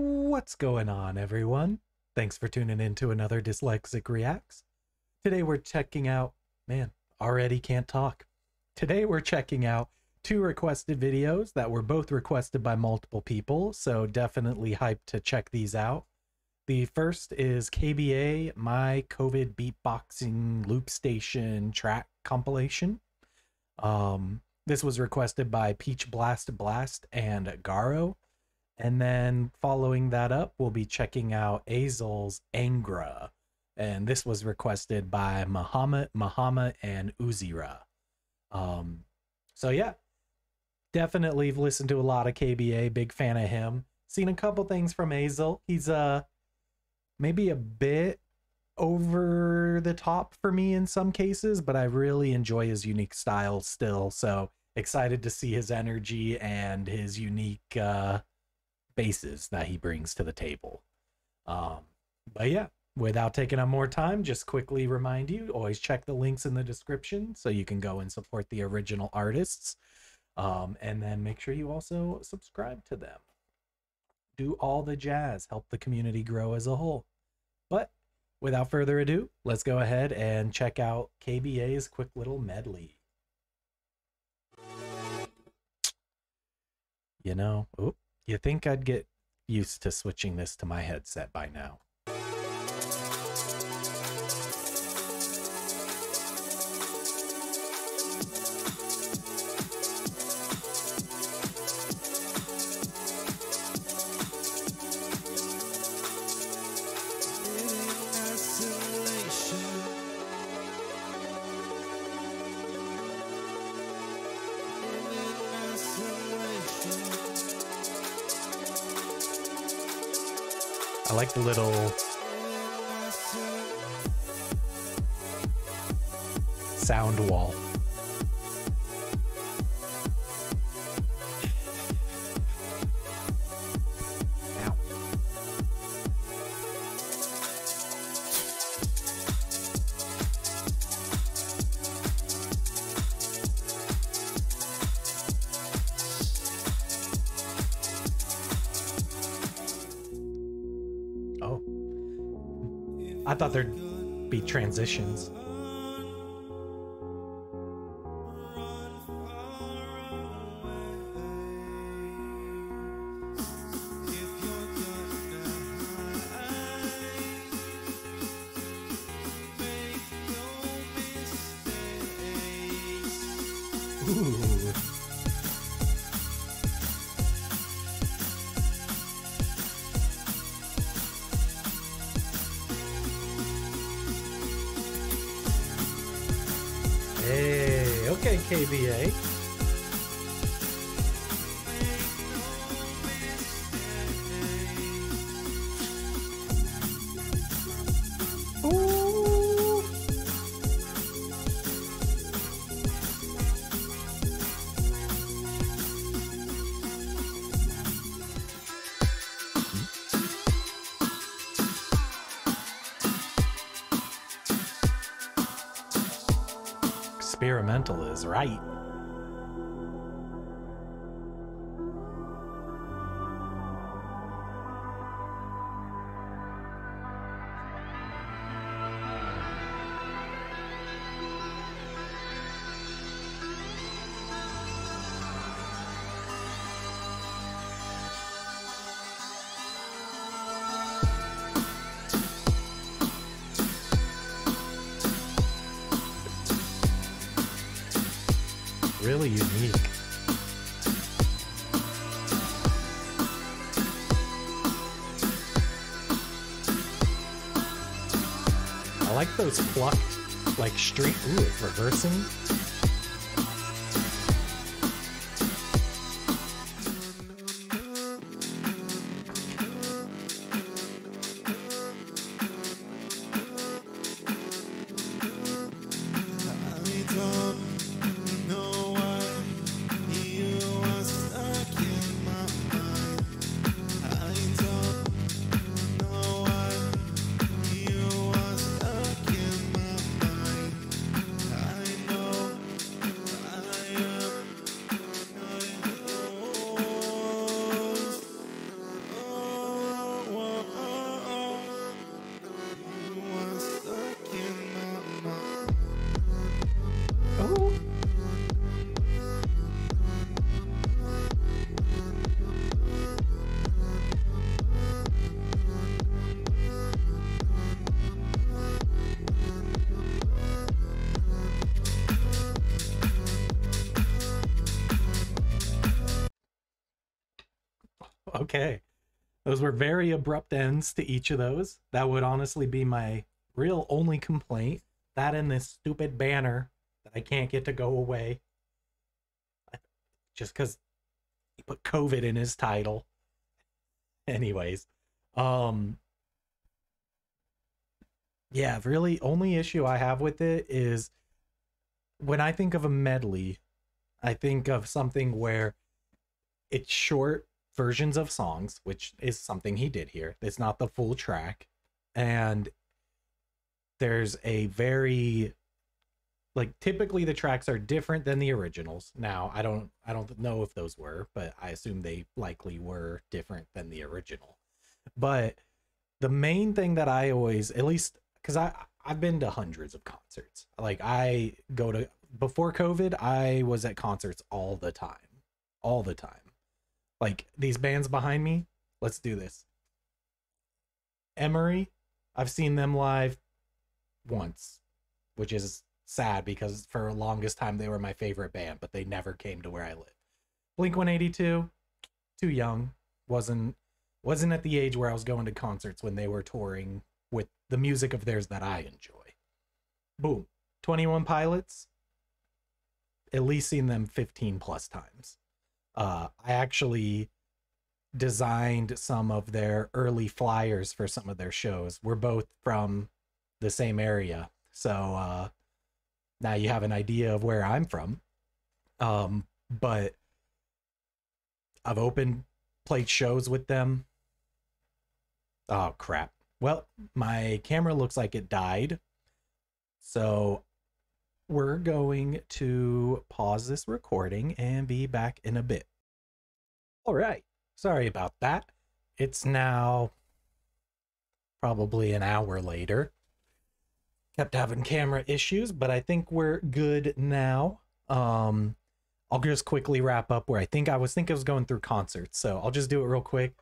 What's going on, everyone? Thanks for tuning in to another Dyslexic Reacts. Today we're checking out, man, already can't talk. Today we're checking out two requested videos that were both requested by multiple people, so definitely hyped to check these out. The first is KBA, my COVID beatboxing loop station track compilation. This was requested by Peach Blast Blast and Garo. And then following that up, we'll be checking out Azel's Angra. And this was requested by Muhammad, and Uzira. So yeah, definitely listened to a lot of KBA, big fan of him. Seen a couple things from Azel. He's maybe a bit over the top for me in some cases, but I really enjoy his unique style still. So excited to see his energy and his unique bases that he brings to the table. But yeah, without taking up more time, just quickly remind you, always check the links in the description so you can go and support the original artists, and then make sure you also subscribe to them. Do all the jazz, help the community grow as a whole. But without further ado, let's go ahead and check out KBA's quick little medley. You know, oops. You think I'd get used to switching this to my headset by now. I like the little sound wall. Ow. I thought there'd be transitions. Ooh. Hey, okay, KBA. Ooh. Experimental is right. Really unique. I like those plucked, like street. Ooh, it's reversing. okay. Those were very abrupt ends to each of those. That would honestly be my real only complaint. That and this stupid banner that I can't get to go away. Just because he put COVID in his title. Anyways. Yeah, really only issue I have with it is when I think of a medley, I think of something where it's short versions of songs, which is something he did here. It's not the full track. And there's a very, like, typically the tracks are different than the originals. Now, I don't know if those were, but I assume they likely were different than the original. But the main thing that I always, at least, because I've been to hundreds of concerts. Like, I go to, before COVID, I was at concerts all the time. All the time. Like, these bands behind me, let's do this. Emery, I've seen them live once, which is sad because for the longest time they were my favorite band, but they never came to where I live. Blink-182, too young. Wasn't at the age where I was going to concerts when they were touring with the music of theirs that I enjoy. Boom. 21 Pilots, at least seen them 15 plus times. I actually designed some of their early flyers for some of their shows. We're both from the same area, so now you have an idea of where I'm from. But I've played shows with them. Oh crap, well, my camera looks like it died, so we're going to pause this recording and be back in a bit. All right, sorry about that. It's now probably an hour later. Kept having camera issues, but I think we're good now. I'll just quickly wrap up where I was going through concerts, so I'll just do it real quick.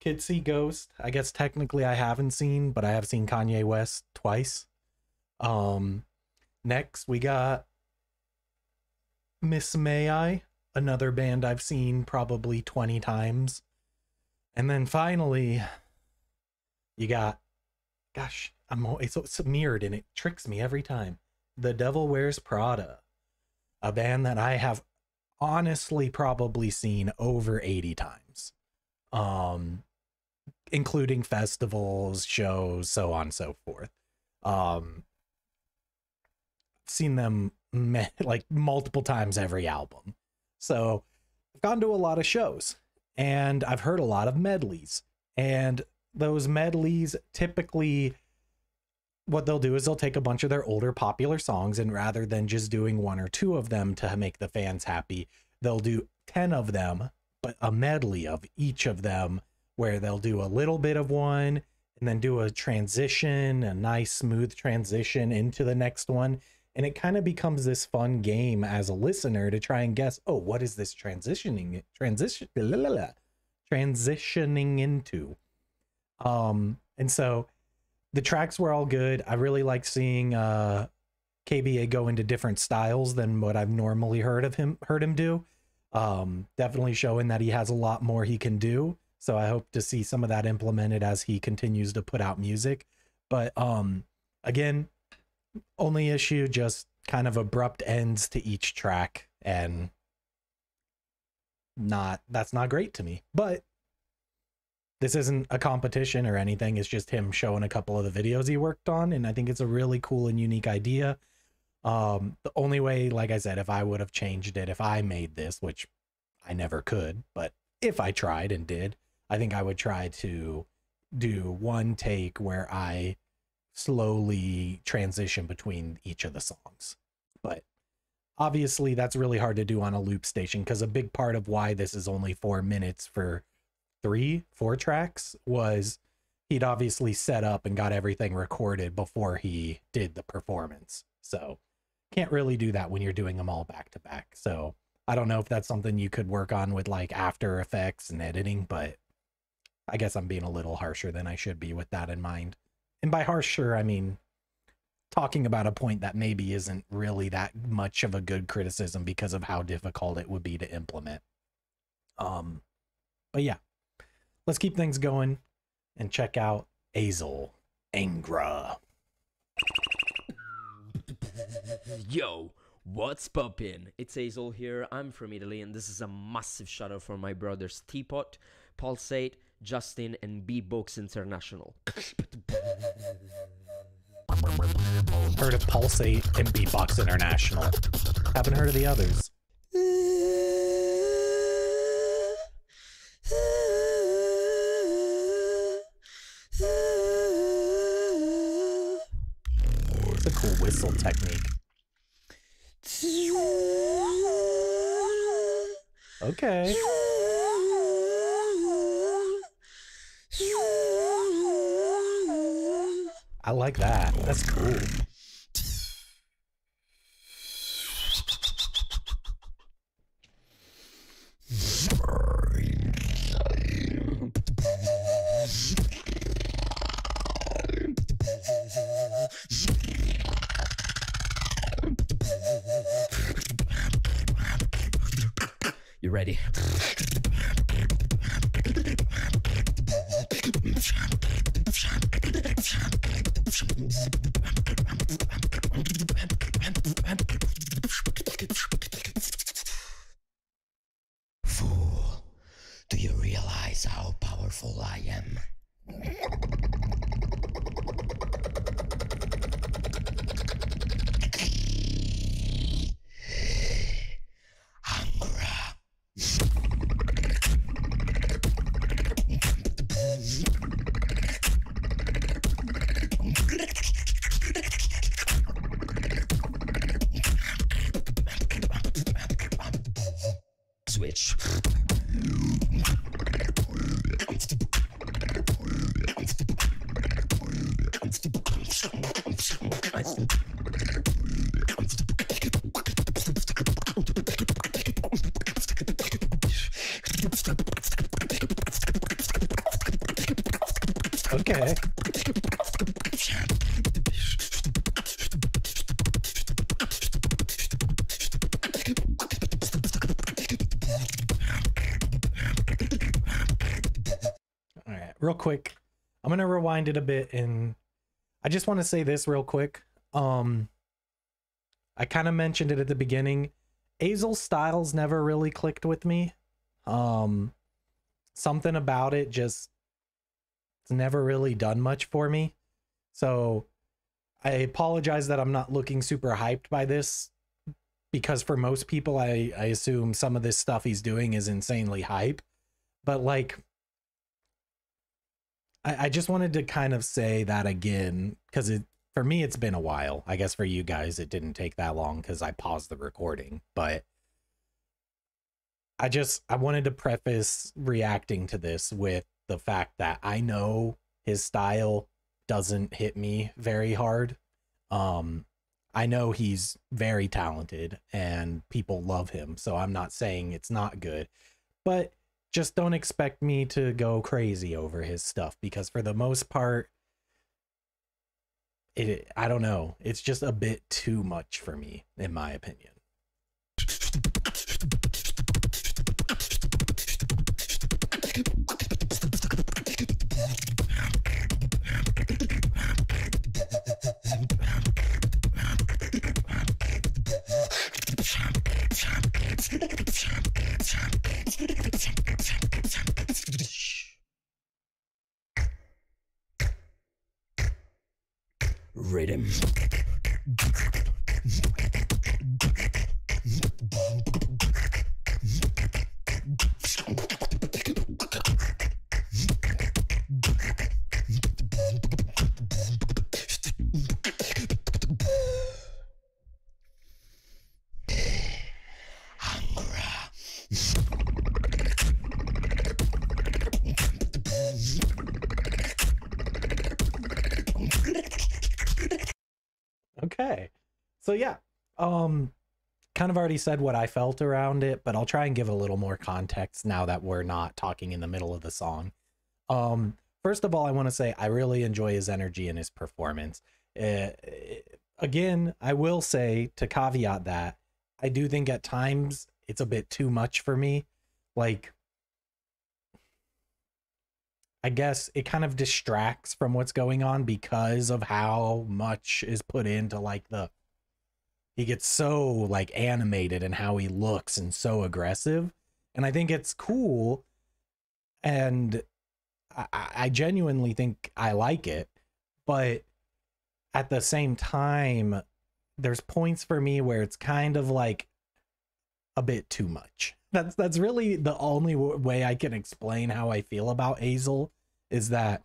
Kids See Ghost, I guess technically I haven't seen, but I have seen Kanye West twice. Next, we got Miss May I, another band I've seen probably 20 times. And then finally, you got, gosh, it's mirrored and it tricks me every time. The Devil Wears Prada, a band that I have honestly probably seen over 80 times, including festivals, shows, so on and so forth. Seen them like multiple times every album, so I've gone to a lot of shows and I've heard a lot of medleys, and those medleys typically what they'll do is they'll take a bunch of their older popular songs, and rather than just doing one or two of them to make the fans happy, they'll do 10 of them, but a medley of each of them where they'll do a little bit of one and then do a transition, a nice smooth transition into the next one. And it kind of becomes this fun game as a listener to try and guess, oh, what is this transitioning into? And so the tracks were all good. I really like seeing KBA go into different styles than what I've normally heard him do. Definitely showing that he has a lot more he can do. So I hope to see some of that implemented as he continues to put out music. But again, only issue, just kind of abrupt ends to each track, and that's not great to me. But this isn't a competition or anything, it's just him showing a couple of the videos he worked on, and I think it's a really cool and unique idea. The only way, like I said, if I would have changed it, if I made this, which I never could, but if I tried and did, I think I would try to do one take where I slowly transition between each of the songs. But obviously that's really hard to do on a loop station, because a big part of why this is only 4 minutes for four tracks was he'd obviously set up and got everything recorded before he did the performance, so can't really do that when you're doing them all back to back. So I don't know if that's something you could work on with like After Effects and editing, but I guess I'm being a little harsher than I should be with that in mind. And by harsher, I mean talking about a point that maybe isn't really that much of a good criticism because of how difficult it would be to implement. But yeah, let's keep things going and check out Azel, Angra. Yo, what's poppin'? It's Azel here. I'm from Italy, and this is a massive shout out for my brothers Teapot, Pulse 8, Justin, and Beatbox International. Heard of Pulse 8 and Beatbox International. Haven't heard of the others. It's a cool whistle technique. Okay. I like that. That's cool. You ready? Fool, do you realize how powerful I am? Okay. All right, real quick, I'm gonna rewind it a bit, and I just want to say this real quick. I kind of mentioned it at the beginning. Azel's styles never really clicked with me. Something about it just never really done much for me. So I apologize that I'm not looking super hyped by this, because for most people, I assume some of this stuff he's doing is insanely hype. But like, I just wanted to kind of say that again, because it, for me, it's been a while. I guess for you guys, it didn't take that long because I paused the recording, but I wanted to preface reacting to this with the fact that I know his style doesn't hit me very hard. I know he's very talented and people love him, so I'm not saying it's not good, but just don't expect me to go crazy over his stuff, because for the most part, I don't know, it's just a bit too much for me, in my opinion. Rhythm. Okay, so yeah, kind of already said what I felt around it, but I'll try and give a little more context now that we're not talking in the middle of the song. First of all, I want to say I really enjoy his energy and his performance. Again, I will say, to caveat that, I do think at times it's a bit too much for me. Like, I guess it kind of distracts from what's going on because of how much is put into like the, he gets so like animated and how he looks and so aggressive. And I think it's cool. And I genuinely think I like it, but at the same time, there's points for me where it's kind of like a bit too much. That's really the only way I can explain how I feel about Azel, is that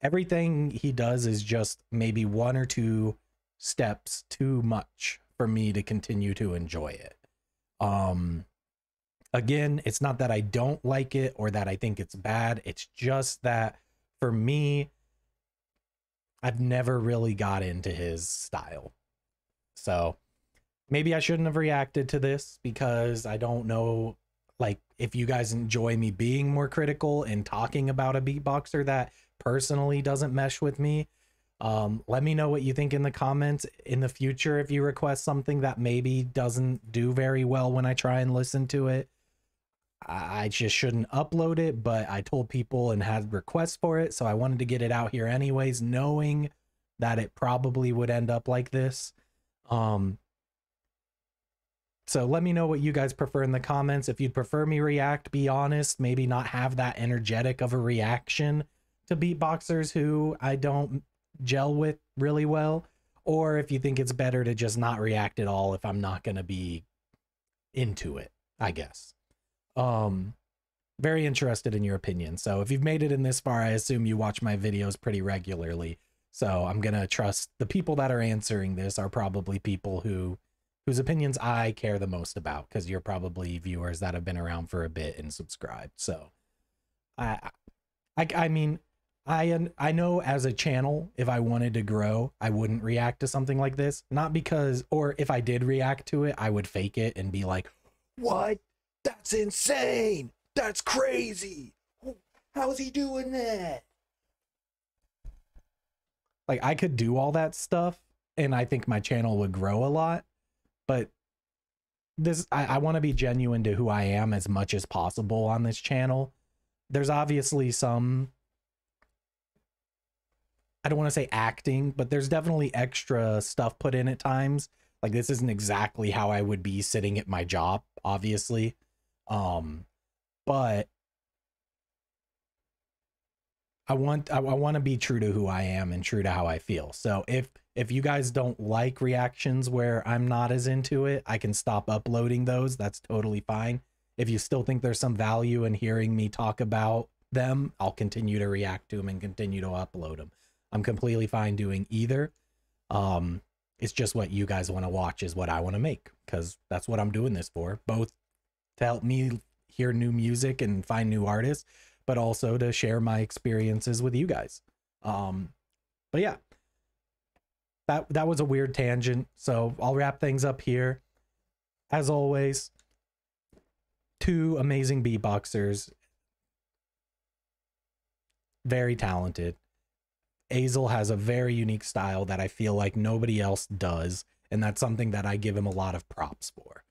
everything he does is just maybe one or two steps too much for me to continue to enjoy it. Again, it's not that I don't like it or that I think it's bad. It's just that for me, I've never really got into his style. So maybe I shouldn't have reacted to this, because I don't know, like, if you guys enjoy me being more critical and talking about a beatboxer that personally doesn't mesh with me. Let me know what you think in the comments in the future if you request something that maybe doesn't do very well when I try and listen to it. I just shouldn't upload it, but I told people and had requests for it, so I wanted to get it out here anyways, knowing that it probably would end up like this. So let me know what you guys prefer in the comments. If you'd prefer me react, be honest, maybe not have that energetic of a reaction to beatboxers who I don't gel with really well, or if you think it's better to just not react at all if I'm not going to be into it, I guess. Very interested in your opinion. So if you've made it in this far, I assume you watch my videos pretty regularly. So I'm going to trust the people that are answering this are probably people whose opinions I care the most about, because you're probably viewers that have been around for a bit and subscribed. So I mean, I know as a channel, if I wanted to grow, I wouldn't react to something like this. Not because, or if I did react to it, I would fake it and be like, what? That's insane. That's crazy. How's he doing that? Like, I could do all that stuff and I think my channel would grow a lot, but this, I want to be genuine to who I am as much as possible on this channel. There's obviously some, I don't want to say acting, but there's definitely extra stuff put in at times. Like, this isn't exactly how I would be sitting at my job, obviously. But I want to be true to who I am and true to how I feel. So if you guys don't like reactions where I'm not as into it, I can stop uploading those. That's totally fine. If you still think there's some value in hearing me talk about them, I'll continue to react to them and continue to upload them. I'm completely fine doing either. It's just what you guys want to watch is what I want to make, because that's what I'm doing this for, both to help me hear new music and find new artists, but also to share my experiences with you guys. But yeah, that was a weird tangent. So I'll wrap things up here. As always, two amazing beatboxers, very talented. Azel has a very unique style that I feel like nobody else does, and that's something that I give him a lot of props for.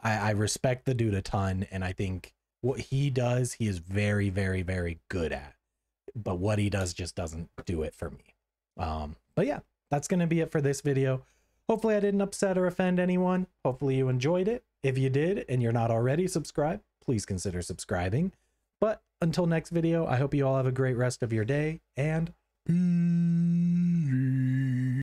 I respect the dude a ton, and I think what he does, he is very, very, very good at. But what he does just doesn't do it for me. But yeah, that's going to be it for this video. Hopefully I didn't upset or offend anyone. Hopefully you enjoyed it. If you did and you're not already subscribed, please consider subscribing. But until next video, I hope you all have a great rest of your day, and peace.